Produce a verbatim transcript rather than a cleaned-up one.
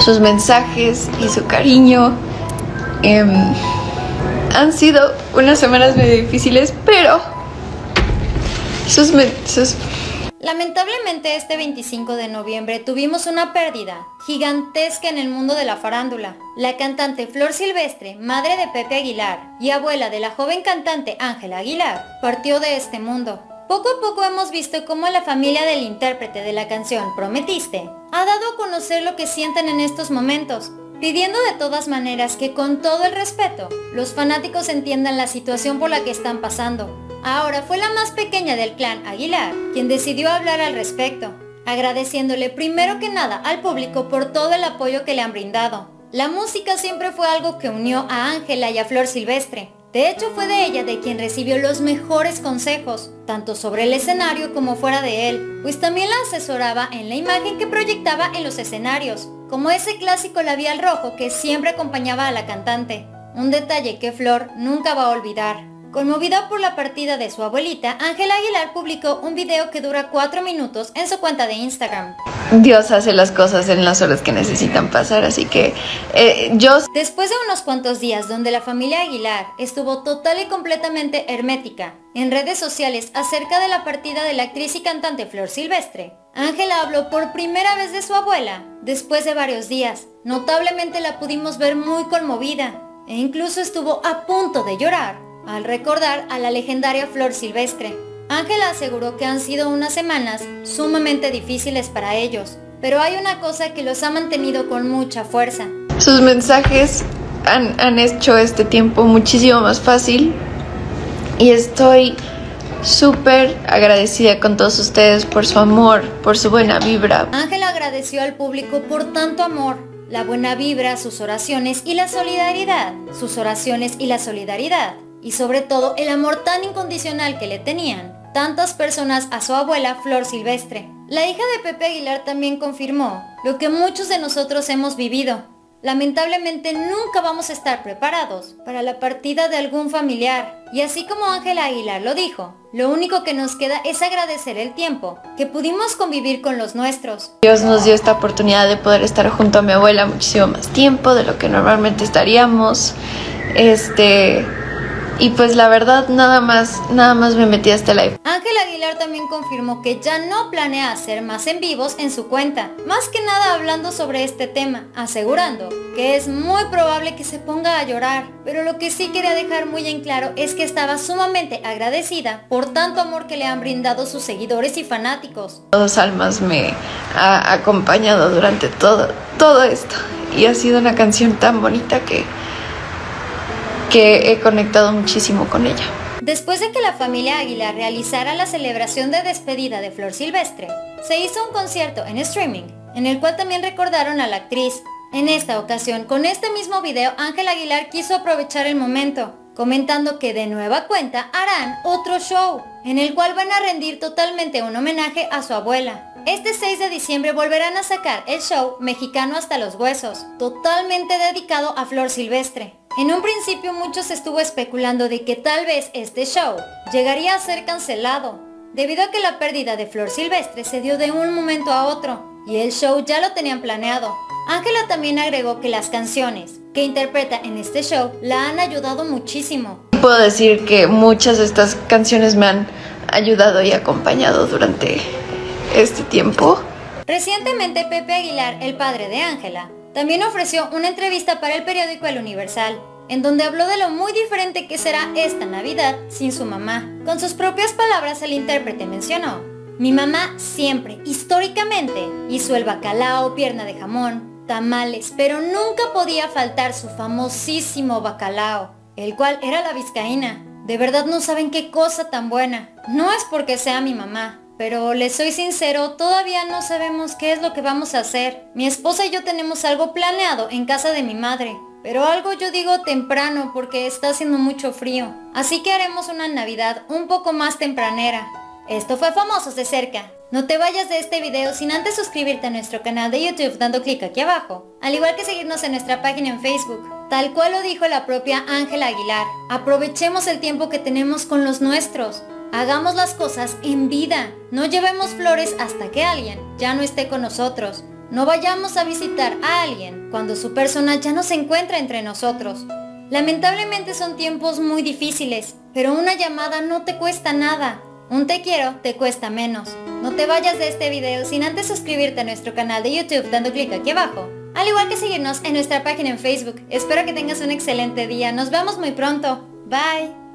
sus mensajes y su cariño. Eh, han sido unas semanas medio difíciles, pero sus, sus... Lamentablemente este veinticinco de noviembre tuvimos una pérdida gigantesca en el mundo de la farándula. La cantante Flor Silvestre, madre de Pepe Aguilar y abuela de la joven cantante Ángela Aguilar, partió de este mundo. Poco a poco hemos visto cómo la familia del intérprete de la canción Prometiste ha dado a conocer lo que sienten en estos momentos, pidiendo de todas maneras que con todo el respeto, los fanáticos entiendan la situación por la que están pasando. Ahora fue la más pequeña del clan Aguilar quien decidió hablar al respecto, agradeciéndole primero que nada al público por todo el apoyo que le han brindado. La música siempre fue algo que unió a Ángela y a Flor Silvestre. De hecho, fue de ella de quien recibió los mejores consejos, tanto sobre el escenario como fuera de él, pues también la asesoraba en la imagen que proyectaba en los escenarios, como ese clásico labial rojo que siempre acompañaba a la cantante, un detalle que Flor nunca va a olvidar. Conmovida por la partida de su abuelita, Ángela Aguilar publicó un video que dura cuatro minutos en su cuenta de Instagram. Dios hace las cosas en las horas que necesitan pasar, así que eh, yo... Después de unos cuantos días donde la familia Aguilar estuvo total y completamente hermética en redes sociales acerca de la partida de la actriz y cantante Flor Silvestre, Ángela habló por primera vez de su abuela después de varios días. Notablemente la pudimos ver muy conmovida e incluso estuvo a punto de llorar al recordar a la legendaria Flor Silvestre. Ángela aseguró que han sido unas semanas sumamente difíciles para ellos, pero hay una cosa que los ha mantenido con mucha fuerza. Sus mensajes han, han hecho este tiempo muchísimo más fácil y estoy súper agradecida con todos ustedes por su amor, por su buena vibra. Ángela agradeció al público por tanto amor, la buena vibra, sus oraciones y la solidaridad, sus oraciones y la solidaridad. Y sobre todo el amor tan incondicional que le tenían tantas personas a su abuela Flor Silvestre. La hija de Pepe Aguilar también confirmó lo que muchos de nosotros hemos vivido. Lamentablemente nunca vamos a estar preparados para la partida de algún familiar. Y así como Ángela Aguilar lo dijo, lo único que nos queda es agradecer el tiempo que pudimos convivir con los nuestros. Dios nos dio esta oportunidad de poder estar junto a mi abuela muchísimo más tiempo de lo que normalmente estaríamos. Este... Y pues la verdad, nada más, nada más me metí a este live. Ángela Aguilar también confirmó que ya no planea hacer más en vivos en su cuenta, más que nada hablando sobre este tema, asegurando que es muy probable que se ponga a llorar. Pero lo que sí quería dejar muy en claro es que estaba sumamente agradecida por tanto amor que le han brindado sus seguidores y fanáticos. Dos almas me ha acompañado durante todo, todo esto y ha sido una canción tan bonita que... que he conectado muchísimo con ella. Después de que la familia Aguilar realizara la celebración de despedida de Flor Silvestre, se hizo un concierto en streaming, en el cual también recordaron a la actriz. En esta ocasión, con este mismo video, Ángela Aguilar quiso aprovechar el momento, comentando que de nueva cuenta harán otro show, en el cual van a rendir totalmente un homenaje a su abuela. Este seis de diciembre volverán a sacar el show Mexicano hasta los huesos, totalmente dedicado a Flor Silvestre. En un principio muchos estuvo especulando de que tal vez este show llegaría a ser cancelado, debido a que la pérdida de Flor Silvestre se dio de un momento a otro, y el show ya lo tenían planeado. Ángela también agregó que las canciones que interpreta en este show la han ayudado muchísimo. Puedo decir que muchas de estas canciones me han ayudado y acompañado durante... este tiempo. Recientemente Pepe Aguilar, el padre de Ángela, también ofreció una entrevista para el periódico El Universal, en donde habló de lo muy diferente que será esta Navidad sin su mamá. Con sus propias palabras el intérprete mencionó: mi mamá siempre, históricamente, hizo el bacalao, pierna de jamón, tamales, pero nunca podía faltar su famosísimo bacalao, el cual era la vizcaína. De verdad no saben qué cosa tan buena. No es porque sea mi mamá, pero les soy sincero, todavía no sabemos qué es lo que vamos a hacer. Mi esposa y yo tenemos algo planeado en casa de mi madre, pero algo yo digo temprano porque está haciendo mucho frío. Así que haremos una Navidad un poco más tempranera. Esto fue Famosos de Cerca. No te vayas de este video sin antes suscribirte a nuestro canal de YouTube dando clic aquí abajo, al igual que seguirnos en nuestra página en Facebook. Tal cual lo dijo la propia Ángela Aguilar, aprovechemos el tiempo que tenemos con los nuestros. Hagamos las cosas en vida, no llevemos flores hasta que alguien ya no esté con nosotros. No vayamos a visitar a alguien cuando su persona ya no se encuentra entre nosotros. Lamentablemente son tiempos muy difíciles, pero una llamada no te cuesta nada. Un te quiero te cuesta menos. No te vayas de este video sin antes suscribirte a nuestro canal de YouTube dando clic aquí abajo, al igual que seguirnos en nuestra página en Facebook. Espero que tengas un excelente día. Nos vemos muy pronto. Bye.